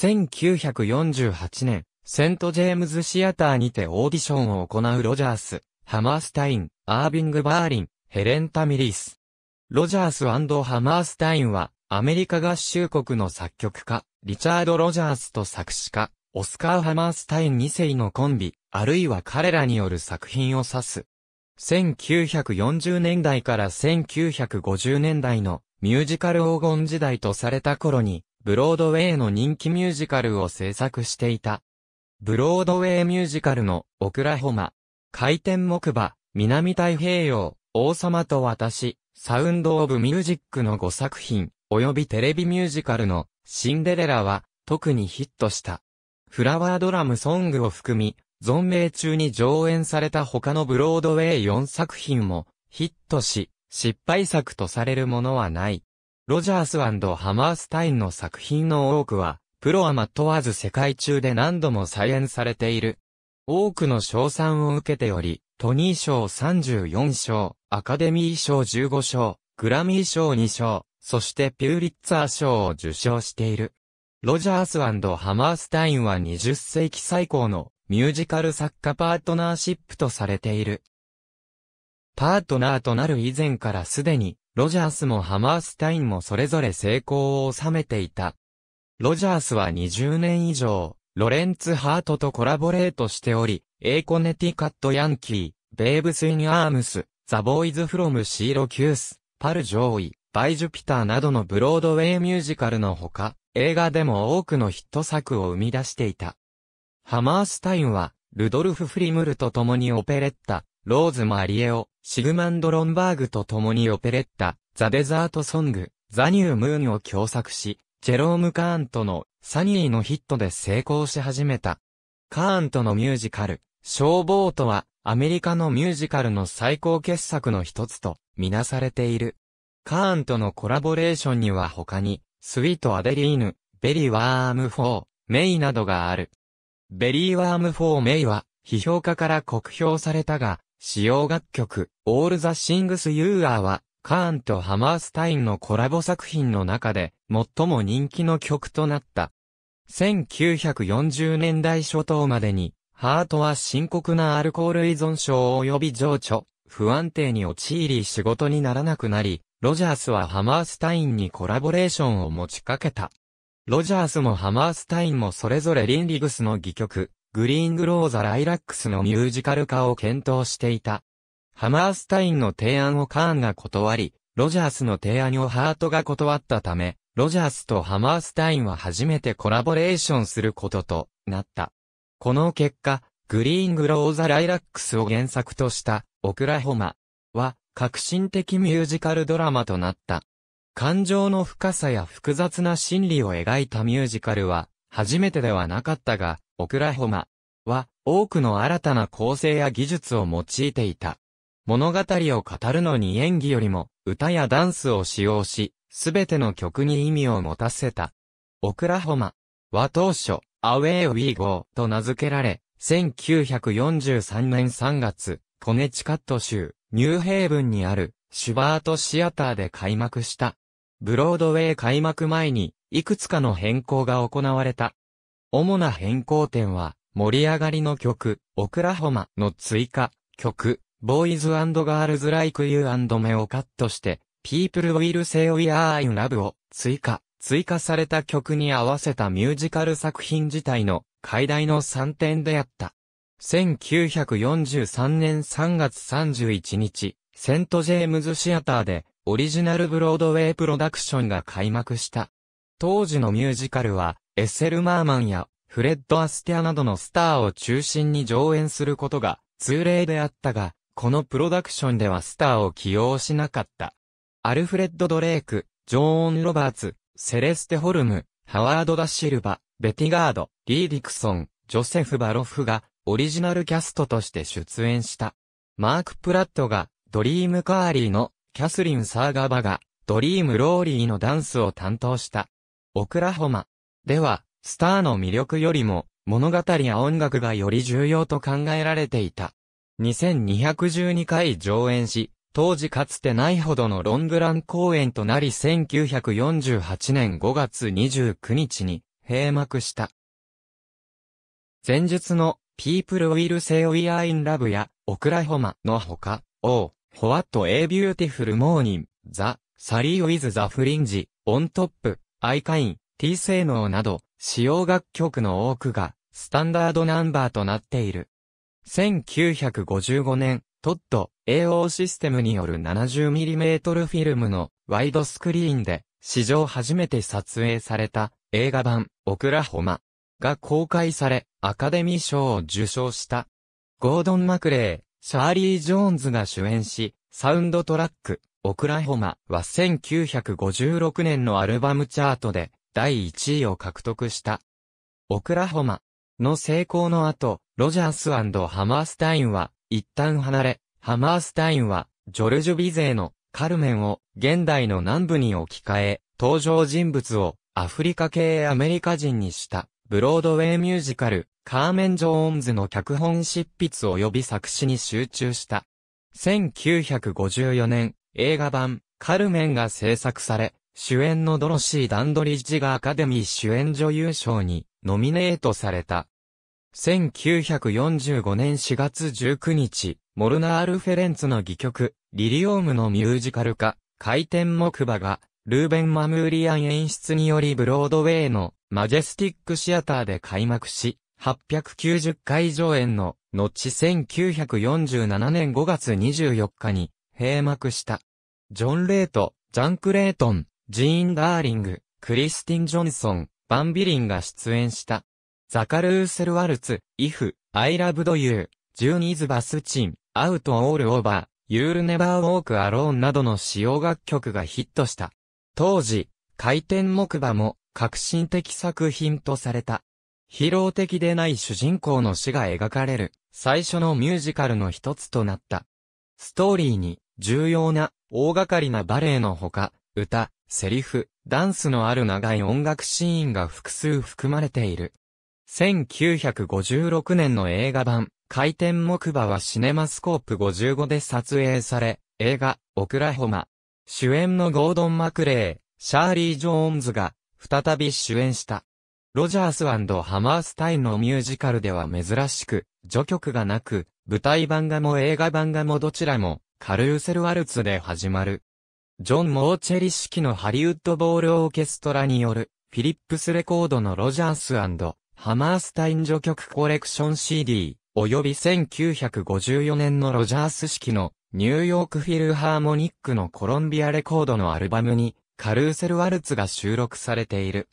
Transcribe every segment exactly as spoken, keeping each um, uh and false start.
せんきゅうひゃくよんじゅうはちねん、セントジェームズシアターにてオーディションを行うロジャース、ハマースタイン、アービング・バーリン、ヘレン・タミリス。ロジャース&ハマースタインは、アメリカ合衆国の作曲家、リチャード・ロジャースと作詞家、オスカー・ハマースタインにせいのコンビ、あるいは彼らによる作品を指す。せんきゅうひゃくよんじゅうねんだいからせんきゅうひゃくごじゅうねんだいのミュージカル黄金時代とされた頃に、ブロードウェイの人気ミュージカルを制作していた。ブロードウェイミュージカルのオクラホマ、回転木馬、南太平洋、王様と私、サウンド・オブ・ミュージックのごさくひん、及びテレビミュージカルのシンデレラは特にヒットした。フラワードラムソングを含み、存命中に上演された他のブロードウェイよんさくひんもヒットし、失敗作とされるものはない。ロジャース&ハマースタインの作品の多くは、プロアマ問わず世界中で何度も再演されている。多くの賞賛を受けており、トニー賞さんじゅうよんしょう、アカデミー賞じゅうごしょう、グラミー賞にしょう、そしてピューリッツァー賞を受賞している。ロジャース&ハマースタインはにじゅっせいき最高のミュージカル作家パートナーシップとされている。パートナーとなる以前からすでに、ロジャースもハマースタインもそれぞれ成功を収めていた。ロジャースはにじゅうねんいじょう、ロレンツ・ハートとコラボレートしており、Aコネティカット・ヤンキー、ベーブス・イン・アームス、ザ・ボーイズ・フロム・シーロキュース、パル・ジョーイ、バイ・ジュピターなどのブロードウェイミュージカルのほか、映画でも多くのヒット作を生み出していた。ハマースタインは、ルドルフ・フリムルと共にオペレッタ、ローズ・マリエオ、シグマンド・ロンバーグと共にオペレッタ、ザ・デザート・ソング、ザ・ニュー・ムーンを共作し、ジェローム・カーンとのサニーのヒットで成功し始めた。カーンとのミュージカル、消防とは、アメリカのミュージカルの最高傑作の一つと、みなされている。カーンとのコラボレーションには他に、スウィート・アデリーヌ、ベリー・ワーム・フォー、メイなどがある。ベリー・ワーム・フォー・メイは、批評家から酷評されたが、使用楽曲、オール・ザ・シングス・ユー・アーは、カーンとハマースタインのコラボ作品の中で、最も人気の曲となった。せんきゅうひゃくよんじゅうねんだい初頭までに、ハートは深刻なアルコール依存症及び情緒、不安定に陥り仕事にならなくなり、ロジャースはハマースタインにコラボレーションを持ちかけた。ロジャースもハマースタインもそれぞれリンリグスの戯曲、グリーングローザ・ライラックスのミュージカル化を検討していた。ハマースタインの提案をカーンが断り、ロジャースの提案をハートが断ったため、ロジャースとハマースタインは初めてコラボレーションすることとなった。この結果、グリーングローザ・ライラックスを原作としたオクラホマは革新的ミュージカルドラマとなった。感情の深さや複雑な心理を描いたミュージカルは初めてではなかったが、オクラホマは多くの新たな構成や技術を用いていた。物語を語るのに演技よりも歌やダンスを使用し、すべての曲に意味を持たせた。オクラホマは当初、Away We Go と名付けられ、せんきゅうひゃくよんじゅうさんねんさんがつ、コネチカット州、ニューヘイブンにある、シュバートシアターで開幕した。ブロードウェイ開幕前に、いくつかの変更が行われた。主な変更点は、盛り上がりの曲、オクラホマの追加、曲、Boys and Girls Like You and Me をカットして、People Will Say We Are In Love を追加、追加された曲に合わせたミュージカル作品自体の最大のさんてんであった。せんきゅうひゃくよんじゅうさんねんさんがつさんじゅういちにち、セントジェームズシアターでオリジナルブロードウェイプロダクションが開幕した。当時のミュージカルは、エッセル・マーマンやフレッド・アステアなどのスターを中心に上演することが通例であったが、このプロダクションではスターを起用しなかった。アルフレッド・ドレイク、ジョーン・ロバーツ、セレステ・ホルム、ハワード・ダ・シルバ、ベティガード、リー・ディクソン、ジョセフ・バロフがオリジナルキャストとして出演した。マーク・プラットがドリーム・カーリーのキャスリン・サーガバがドリーム・ローリーのダンスを担当した。オクラホマではスターの魅力よりも物語や音楽がより重要と考えられていた。にせんにひゃくじゅうにかい上演し、当時かつてないほどのロングラン公演となりせんきゅうひゃくよんじゅうはちねんごがつにじゅうくにちに閉幕した。前述のPeople Will Say We Are In Love やオクラホマのほか、Oh, What a Beautiful Morning, The Sally with the Fringe, On Top, I Can, T 性能など、使用楽曲の多くがスタンダードナンバーとなっている。せんきゅうひゃくごじゅうごねん、トッド エーオー システムによる ななじゅうミリメートル フィルムのワイドスクリーンで史上初めて撮影された映画版オクラホマが公開されアカデミー賞を受賞した。ゴードン・マクレー、シャーリー・ジョーンズが主演し、サウンドトラックオクラホマはせんきゅうひゃくごじゅうろくねんのアルバムチャートでだいいちいを獲得した。オクラホマの成功の後、ロジャース&ハマースタインは一旦離れ、ハマースタインはジョルジュ・ビゼーのカルメンを現代の南部に置き換え、登場人物をアフリカ系アメリカ人にしたブロードウェイミュージカルカーメン・ジョーンズの脚本執筆及び作詞に集中した。せんきゅうひゃくごじゅうよねん映画版カルメンが制作され、主演のドロシー・ダンドリッジがアカデミー主演女優賞にノミネートされた。せんきゅうひゃくよんじゅうごねんしがつじゅうくにち、モルナール・フェレンツの戯曲、リリオームのミュージカル化、回転木馬が、ルーベン・マムーリアン演出によりブロードウェイのマジェスティックシアターで開幕し、はっぴゃくきゅうじゅっかい上演の、後せんきゅうひゃくよんじゅうななねんごがつにじゅうよっかに、閉幕した。ジョン・レイト、ジャン・クレイトン、ジーン・ダーリング、クリスティン・ジョンソン、バン・ビリンが出演した。ザカルーセルワルツ、If, I Loved You, ジュニーズ・バスチン、Out All Over, You'll Never Walk Alone などの使用楽曲がヒットした。当時、回転木馬も革新的作品とされた。ヒーロー的でない主人公の死が描かれる最初のミュージカルの一つとなった。ストーリーに重要な大掛かりなバレエのほか、歌、セリフ、ダンスのある長い音楽シーンが複数含まれている。せんきゅうひゃくごじゅうろくねんの映画版、回転木馬はシネマスコープごじゅうごで撮影され、映画、オクラホマ。主演のゴードン・マクレー、シャーリー・ジョーンズが、再び主演した。ロジャース&ハマースタインのミュージカルでは珍しく、序曲がなく、舞台版がも映画版がもどちらも、カルーセル・ワルツで始まる。ジョン・モーチェリ指揮のハリウッド・ボール・オーケストラによる、フィリップスレコードのロジャース&ハマースタイン序曲コレクション シーディー、およびせんきゅうひゃくごじゅうよねんのロジャース式のニューヨークフィルハーモニックのコロンビアレコードのアルバムにカルーセルワルツが収録されている。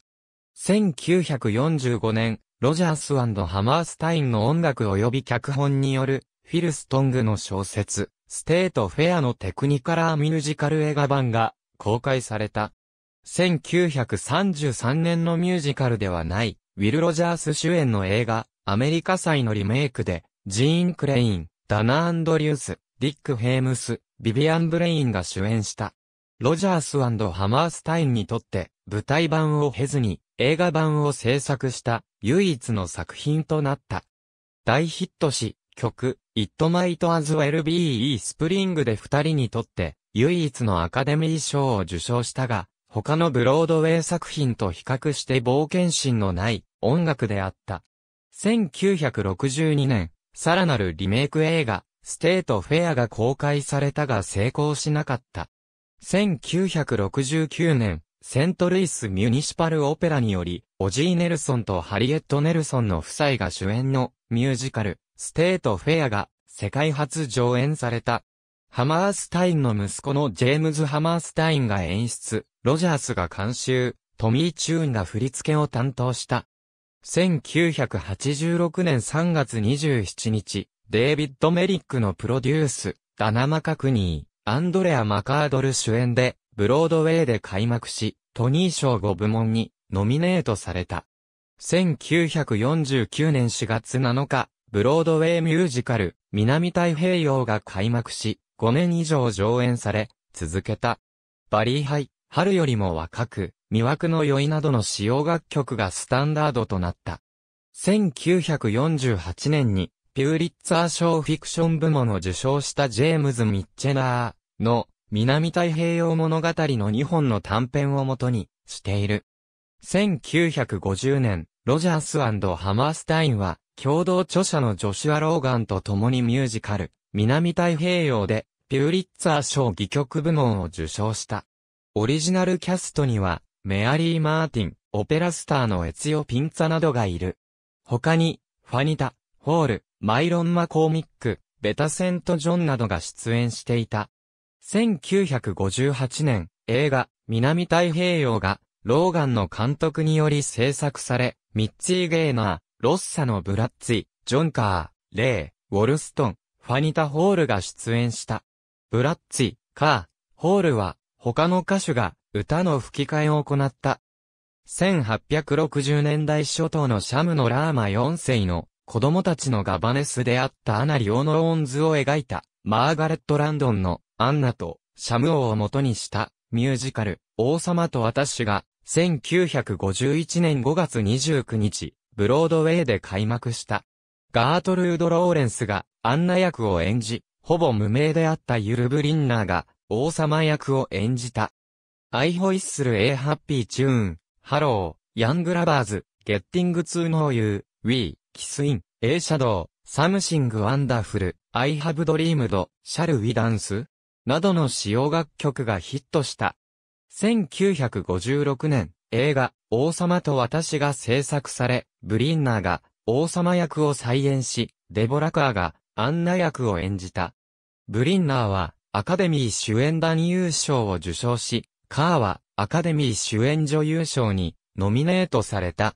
せんきゅうひゃくよんじゅうごねん、ロジャース&ハマースタインの音楽および脚本によるフィルストングの小説、ステートフェアのテクニカラーミュージカル映画版が公開された。せんきゅうひゃくさんじゅうさんねんのミュージカルではない。ウィル・ロジャース主演の映画、アメリカ祭のリメイクで、ジーン・クレイン、ダナ・アンドリュース、ディック・ヘイムス、ビビアン・ブレインが主演した。ロジャース&ハマースタインにとって、舞台版を経ずに、映画版を制作した、唯一の作品となった。大ヒットし、曲、It Might As Well Be Spring で二人にとって、唯一のアカデミー賞を受賞したが、他のブロードウェイ作品と比較して冒険心のない音楽であった。せんきゅうひゃくろくじゅうにねん、さらなるリメイク映画、ステートフェアが公開されたが成功しなかった。せんきゅうひゃくろくじゅうきゅうねん、セントルイス・ミュニシパル・オペラにより、オジー・ネルソンとハリエット・ネルソンの夫妻が主演のミュージカル、ステートフェアが世界初上演された。ハマースタインの息子のジェームズ・ハマースタインが演出。ロジャースが監修、トミー・チューンが振り付けを担当した。せんきゅうひゃくはちじゅうろくねんさんがつにじゅうしちにち、デイビッド・メリックのプロデュース、ダナ・マカクニー、アンドレア・マカードル主演で、ブロードウェイで開幕し、トニー賞ごぶもんにノミネートされた。せんきゅうひゃくよんじゅうきゅうねんしがつなのか、ブロードウェイミュージカル、南太平洋が開幕し、ごねんいじょう上演され、続けた。バリーハイ。春よりも若く、魅惑の酔いなどの使用楽曲がスタンダードとなった。せんきゅうひゃくよんじゅうはちねんに、ピューリッツァー賞フィクション部門を受賞したジェームズ・ミッチェナーの南太平洋物語のにほんの短編をもとにしている。せんきゅうひゃくごじゅうねん、ロジャース&ハマースタインは、共同著者のジョシュア・ローガンと共にミュージカル、南太平洋で、ピューリッツァー賞戯曲部門を受賞した。オリジナルキャストには、メアリー・マーティン、オペラスターのエツヨ・ピンツァなどがいる。他に、ファニタ、ホール、マイロン・マコーミック、ベタ・セント・ジョンなどが出演していた。せんきゅうひゃくごじゅうはちねん、映画、南太平洋が、ローガンの監督により制作され、ミッツィ・ゲーナー、ロッサのブラッツィ、ジョン・カー、レイ、ウォルストン、ファニタ・ホールが出演した。ブラッツィ、カー、ホールは、他の歌手が、歌の吹き替えを行った。せんはっぴゃくろくじゅうねんだい初頭のシャムのラーマよんせいの子供たちのガバネスであったアナ・リオノーンズを描いたマーガレット・ランドンのアンナとシャム王を元にしたミュージカル王様と私がせんきゅうひゃくごじゅういちねんごがつにじゅうくにちブロードウェイで開幕した。ガートルード・ローレンスがアンナ役を演じ、ほぼ無名であったユル・ブリンナーが王様役を演じた。アイホイッスル A ハッピーチューン、ハロー、ヤングラバーズ、ゲッティングツーノーユー、ウィー、キスイン、A シャドウ、サムシングワンダフル、アイハブドリームド、シャルウィダンスなどの使用楽曲がヒットした。せんきゅうひゃくごじゅうろくねん、映画、王様と私が制作され、ブリンナーが王様役を再演し、デボラ・カーがアンナ役を演じた。ブリンナーはアカデミー主演男優賞を受賞し、カーはアカデミー主演女優賞にノミネートされた。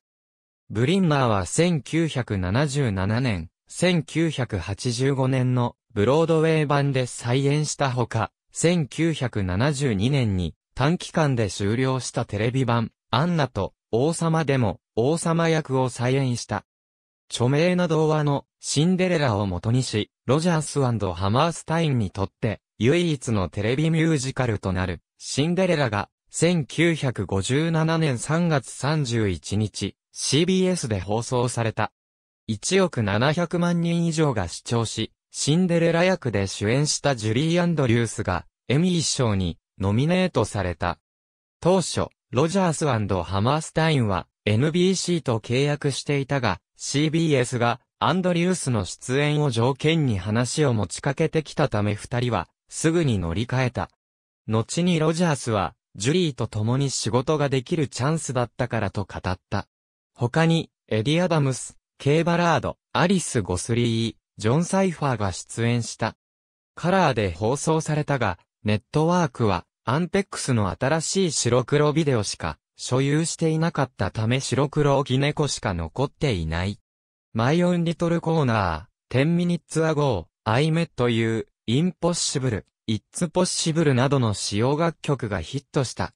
ブリンナーはせんきゅうひゃくななじゅうななねん、せんきゅうひゃくはちじゅうごねんのブロードウェイ版で再演したほか、せんきゅうひゃくななじゅうにねんに短期間で終了したテレビ版アンナと王様でも王様役を再演した。著名な童話のシンデレラを元にし、ロジャース&ハマースタインにとって唯一のテレビミュージカルとなる。シンデレラがせんきゅうひゃくごじゅうななねんさんがつさんじゅういちにち シービーエス で放送された。いちおくななひゃくまんにん以上が視聴し、シンデレラ役で主演したジュリー・アンドリュースがエミー賞にノミネートされた。当初、ロジャース&ハマースタインは エヌビーシー と契約していたが、シービーエス がアンドリュースの出演を条件に話を持ちかけてきたため二人はすぐに乗り換えた。後にロジャースは、ジュリーと共に仕事ができるチャンスだったからと語った。他に、エディ・アダムス、ケイ・バラード、アリス・ゴスリー、ジョン・サイファーが出演した。カラーで放送されたが、ネットワークは、アンペックスの新しい白黒ビデオしか、所有していなかったため白黒置き猫しか残っていない。マイ・オン・リトル・コーナー、テン・ミニッツ・アゴー、I Met You、インポッシブル。It's Possible などの使用楽曲がヒットした。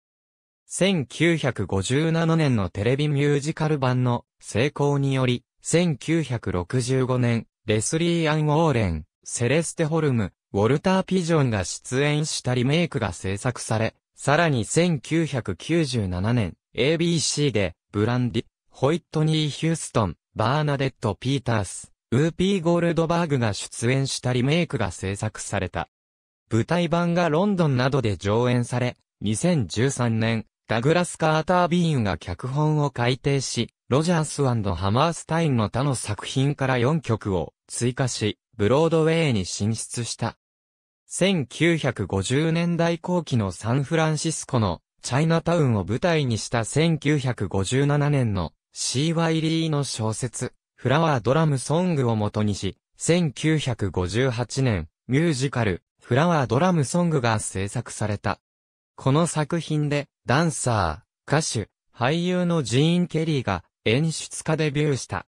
せんきゅうひゃくごじゅうななねんのテレビミュージカル版の成功により、せんきゅうひゃくろくじゅうごねん、レスリー・アン・ウォーレン、セレステ・ホルム、ウォルター・ピジョンが出演したリメイクが制作され、さらにせんきゅうひゃくきゅうじゅうななねん、エービーシー で、ブランディ、ホイットニー・ヒューストン、バーナデット・ピータース、ウーピー・ゴールドバーグが出演したリメイクが制作された。舞台版がロンドンなどで上演され、にせんじゅうさんねん、ダグラス・カーター・ビーンが脚本を改訂し、ロジャース&ハマースタインの他の作品からよんきょくを追加し、ブロードウェイに進出した。せんきゅうひゃくごじゅうねんだいこう期のサンフランシスコのチャイナタウンを舞台にしたせんきゅうひゃくごじゅうななねんの シーワイ リーの小説、フラワードラムソングを元にし、せんきゅうひゃくごじゅうはちねん、ミュージカル、フラワードラムソングが制作された。この作品で、ダンサー、歌手、俳優のジーン・ケリーが演出家デビューした。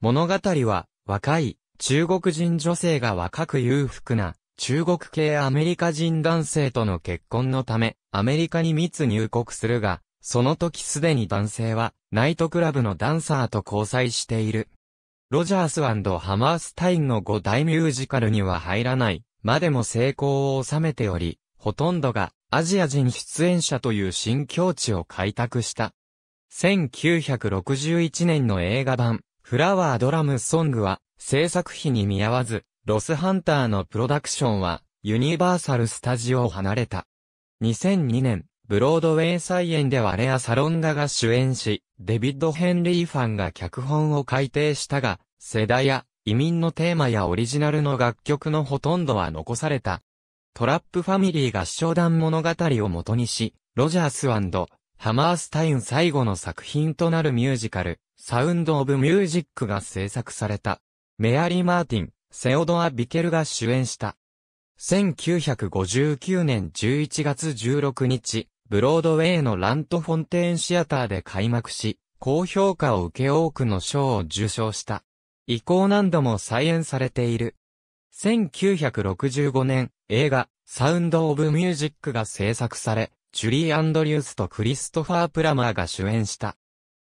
物語は、若い中国人女性が若く裕福な中国系アメリカ人男性との結婚のため、アメリカに密入国するが、その時すでに男性は、ナイトクラブのダンサーと交際している。ロジャース&ハマースタインのごだいミュージカルには入らない。までも成功を収めており、ほとんどがアジア人出演者という新境地を開拓した。せんきゅうひゃくろくじゅういちねんの映画版、フラワードラムソングは、制作費に見合わず、ロスハンターのプロダクションは、ユニバーサルスタジオを離れた。にせんにねん、ブロードウェイ再演ではレア・サロンガが主演し、デビッド・ヘンリー・ファンが脚本を改訂したが、世代や移民のテーマやオリジナルの楽曲のほとんどは残された。トラップファミリー合唱団物語を元にし、ロジャース&ハマースタイン最後の作品となるミュージカル、サウンド・オブ・ミュージックが制作された。メアリー・マーティン、セオドア・ビケルが主演した。せんきゅうひゃくごじゅうきゅうねんじゅういちがつじゅうろくにち、ブロードウェイのラント・フォンテーン・シアターで開幕し、高評価を受け多くの賞を受賞した。以降何度も再演されている。せんきゅうひゃくろくじゅうごねん、映画、サウンド・オブ・ミュージックが制作され、ジュリー・アンドリュースとクリストファー・プラマーが主演した。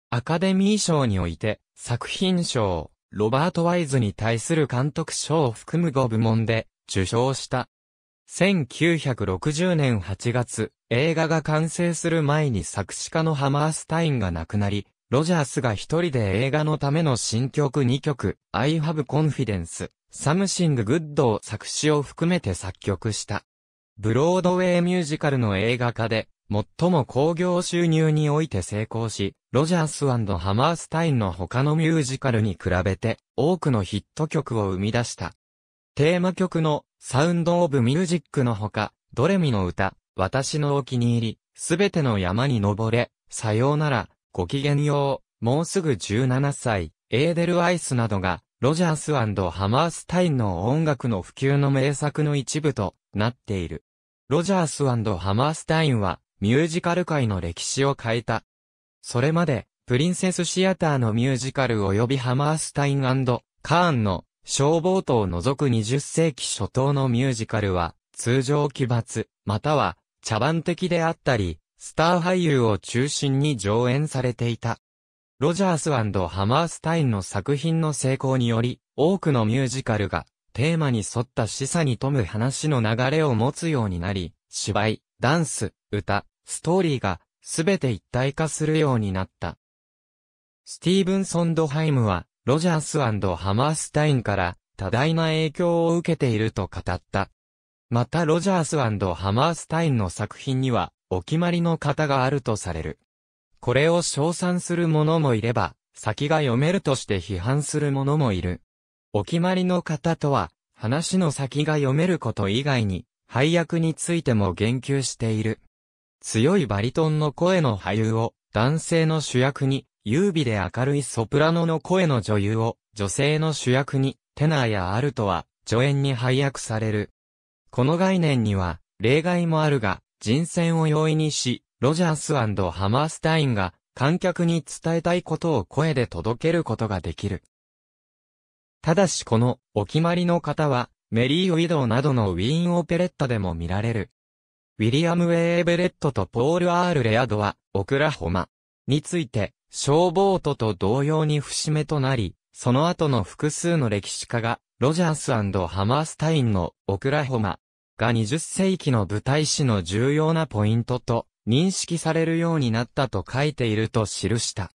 アカデミー賞において、作品賞、ロバート・ワイズに対する監督賞を含むごぶもんで受賞した。せんきゅうひゃくろくじゅうねんはちがつ、映画が完成する前に作詞家のハマースタインが亡くなり、ロジャースが一人で映画のための新曲にきょく、I Have Confidence、Something Good を作詞を含めて作曲した。ブロードウェイミュージカルの映画化で、最も興行収入において成功し、ロジャース&ハマースタインの他のミュージカルに比べて、多くのヒット曲を生み出した。テーマ曲のサウンドオブミュージックのほか、ドレミの歌、私のお気に入り、すべての山に登れ、さようなら、ごきげんよう、もうすぐじゅうななさい、エーデルワイスなどが、ロジャース&ハマースタインの音楽の普及の名作の一部となっている。ロジャース&ハマースタインは、ミュージカル界の歴史を変えた。それまで、プリンセスシアターのミュージカル及びハマースタイン&カーンの小ボートを除くにじゅっせいき初頭のミュージカルは、通常奇抜、または茶番的であったり、スター俳優を中心に上演されていた。ロジャース&ハマースタインの作品の成功により、多くのミュージカルがテーマに沿った示唆に富む話の流れを持つようになり、芝居、ダンス、歌、ストーリーがすべて一体化するようになった。スティーブン・ソンドハイムは、ロジャース&ハマースタインから多大な影響を受けていると語った。またロジャース&ハマースタインの作品にはお決まりの型があるとされる。これを称賛する者もいれば、先が読めるとして批判する者もいる。お決まりの型とは、話の先が読めること以外に、配役についても言及している。強いバリトンの声の俳優を男性の主役に、優美で明るいソプラノの声の女優を女性の主役にテナーやアルトは助演に配役される。この概念には例外もあるが人選を容易にし、ロジャース&ハマースタインが観客に伝えたいことを声で届けることができる。ただしこのお決まりの方はメリー・ウィドウなどのウィーン・オペレッタでも見られる。ウィリアム・ウェイ・ベレットとポール・アール・レアドはオクラホマについて小ボートと同様に節目となり、その後の複数の歴史家が、ロジャース&ハマースタインのオクラホマがにじゅっせいきの舞台史の重要なポイントと認識されるようになったと書いていると記した。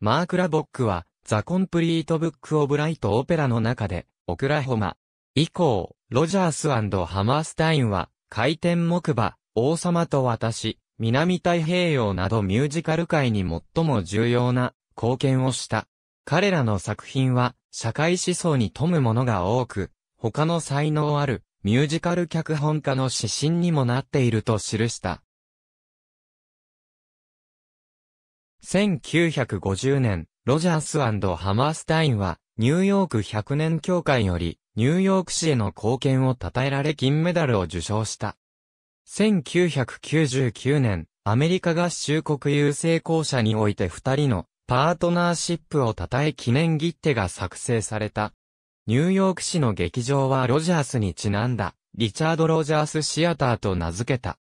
マーク・ラボックは、ザ・コンプリート・ブック・オブ・ライト・オペラの中で、オクラホマ以降、ロジャース&ハマースタインは、回転木馬、王様と私、南太平洋などミュージカル界に最も重要な貢献をした。彼らの作品は社会思想に富むものが多く、他の才能あるミュージカル脚本家の指針にもなっていると記した。せんきゅうひゃくごじゅうねん、ロジャース&ハマースタインはニューヨークひゃくねん協会よりニューヨーク市への貢献を称えられ金メダルを受賞した。せんきゅうひゃくきゅうじゅうきゅうねん、アメリカ合衆国郵政公社において二人のパートナーシップを称え記念切手が作成された。ニューヨーク市の劇場はロジャースにちなんだ、リチャード・ロジャース・シアターと名付けた。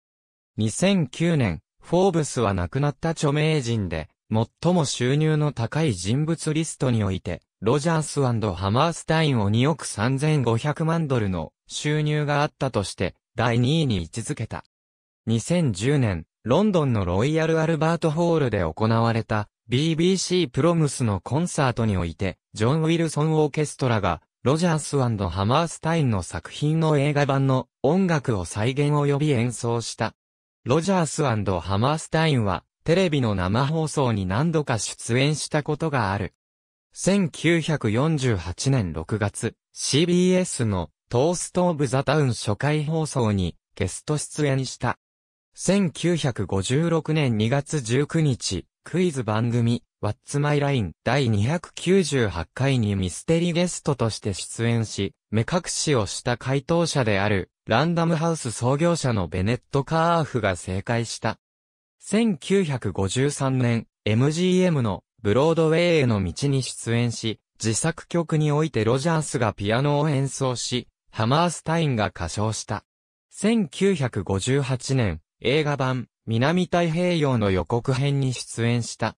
にせんきゅうねん、フォーブスは亡くなった著名人で、最も収入の高い人物リストにおいて、ロジャース&ハマースタインをにおくさんぜんごひゃくまんドルの収入があったとして、だいにいに位置づけた。にせんじゅうねん、ロンドンのロイヤル・アルバート・ホールで行われた ビービーシー プロムスのコンサートにおいて、ジョン・ウィルソン・オーケストラが、ロジャース&ハマースタインの作品の映画版の音楽を再現及び演奏した。ロジャース&ハマースタインはテレビの生放送に何度か出演したことがある。せんきゅうひゃくよんじゅうはちねんろくがつ、シービーエス のトースト・オブ・ザ・タウン初回放送にゲスト出演した。せんきゅうひゃくごじゅうろくねんにがつじゅうくにち、クイズ番組、What's My Line だいにひゃくきゅうじゅうはちかいにミステリーゲストとして出演し、目隠しをした回答者である、ランダムハウス創業者のベネット・カーフが正解した。せんきゅうひゃくごじゅうさんねん、エムジーエム のブロードウェイへの道に出演し、自作曲においてロジャースがピアノを演奏し、ハマースタインが歌唱した。せんきゅうひゃくごじゅうはちねん、映画版、南太平洋の予告編に出演した。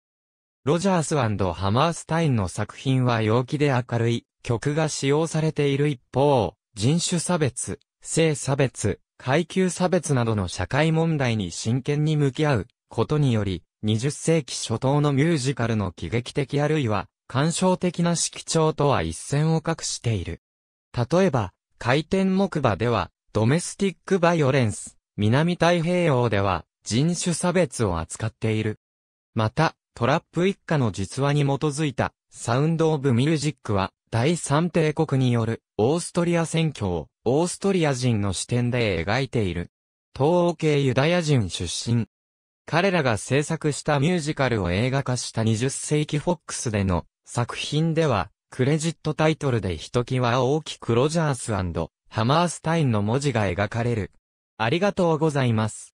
ロジャース&ハマースタインの作品は陽気で明るい曲が使用されている一方、人種差別、性差別、階級差別などの社会問題に真剣に向き合うことにより、にじゅっせいき初頭のミュージカルの喜劇的あるいは、感傷的な色調とは一線を画している。例えば、回転木馬では、ドメスティックバイオレンス、南太平洋では人種差別を扱っている。また、トラップ一家の実話に基づいたサウンドオブミュージックは第三帝国によるオーストリア選挙をオーストリア人の視点で描いている。東欧系ユダヤ人出身。彼らが制作したミュージカルを映画化したにじゅっせいきフォックスでの作品ではクレジットタイトルでひときわ大きくロジャース&ハマースタインの文字が描かれる。ありがとうございます。